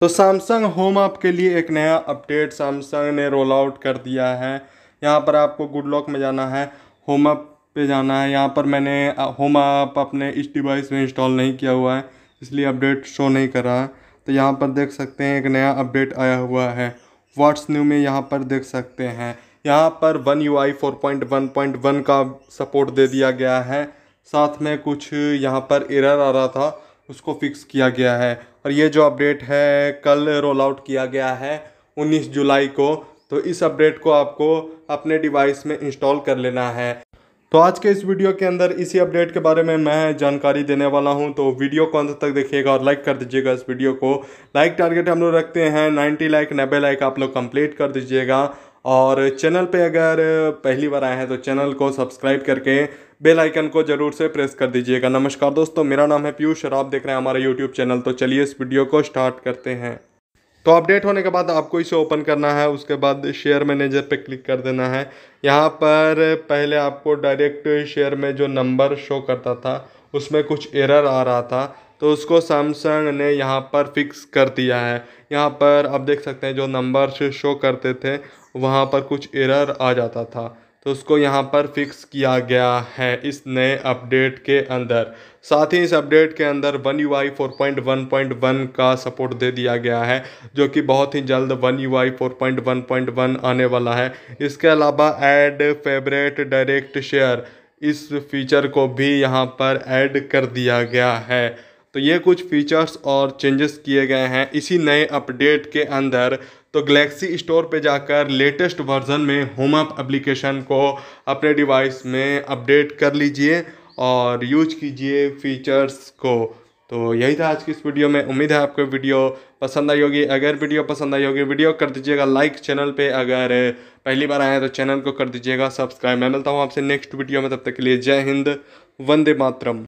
तो Samsung home app के लिए एक नया अपडेट सैमसंग ने रोल आउट कर दिया है। यहाँ पर आपको गुड लॉक में जाना है, होम ऐप पे जाना है। यहाँ पर मैंने होम ऐप अपने इस डिवाइस में इंस्टॉल नहीं किया हुआ है, इसलिए अपडेट शो नहीं कर रहा है। तो यहाँ पर देख सकते हैं एक नया अपडेट आया हुआ है व्हाट्स न्यू में। यहाँ पर देख सकते हैं यहाँ पर वन UI 4.1.1 का सपोर्ट दे दिया गया है। साथ में कुछ यहाँ पर एरर आ रहा था, उसको फिक्स किया गया है। और ये जो अपडेट है कल रोल आउट किया गया है 19 जुलाई को। तो इस अपडेट को आपको अपने डिवाइस में इंस्टॉल कर लेना है। तो आज के इस वीडियो के अंदर इसी अपडेट के बारे में मैं जानकारी देने वाला हूं। तो वीडियो को अंत तक देखिएगा और लाइक कर दीजिएगा। इस वीडियो को लाइक टारगेट हम लोग रखते हैं 90 लाइक 90 लाइक आप लोग कंप्लीट कर दीजिएगा। और चैनल पे अगर पहली बार आए हैं तो चैनल को सब्सक्राइब करके बेल आइकन को ज़रूर से प्रेस कर दीजिएगा। नमस्कार दोस्तों, मेरा नाम है पीयूष और आप देख रहे हैं हमारा यूट्यूब चैनल। तो चलिए इस वीडियो को स्टार्ट करते हैं। तो अपडेट होने के बाद आपको इसे ओपन करना है, उसके बाद शेयर मैनेजर पे क्लिक कर देना है। यहाँ पर पहले आपको डायरेक्ट शेयर में जो नंबर शो करता था उसमें कुछ एरर आ रहा था, तो उसको सैमसंग ने यहाँ पर फिक्स कर दिया है। यहाँ पर आप देख सकते हैं जो नंबर से शो करते थे वहाँ पर कुछ एरर आ जाता था, तो उसको यहाँ पर फिक्स किया गया है इस नए अपडेट के अंदर। साथ ही इस अपडेट के अंदर वन UI 4.1.1 का सपोर्ट दे दिया गया है, जो कि बहुत ही जल्द वन UI 4.1.1 आने वाला है। इसके अलावा ऐड फेवरेट डायरेक्ट शेयर इस फीचर को भी यहाँ पर ऐड कर दिया गया है। तो ये कुछ फीचर्स और चेंजेस किए गए हैं इसी नए अपडेट के अंदर। तो गैलेक्सी स्टोर पे जाकर लेटेस्ट वर्जन में होम ऐप एप्लीकेशन को अपने डिवाइस में अपडेट कर लीजिए और यूज कीजिए फीचर्स को। तो यही था आज की इस वीडियो में। उम्मीद है आपको वीडियो पसंद आई होगी। अगर वीडियो पसंद आई होगी वीडियो कर दीजिएगा लाइक। चैनल पे अगर पहली बार आए हैं तो चैनल को कर दीजिएगा सब्सक्राइब। मैं मिलता हूँ आपसे नेक्स्ट वीडियो में, तब तक के लिए जय हिंद, वंदे मातरम।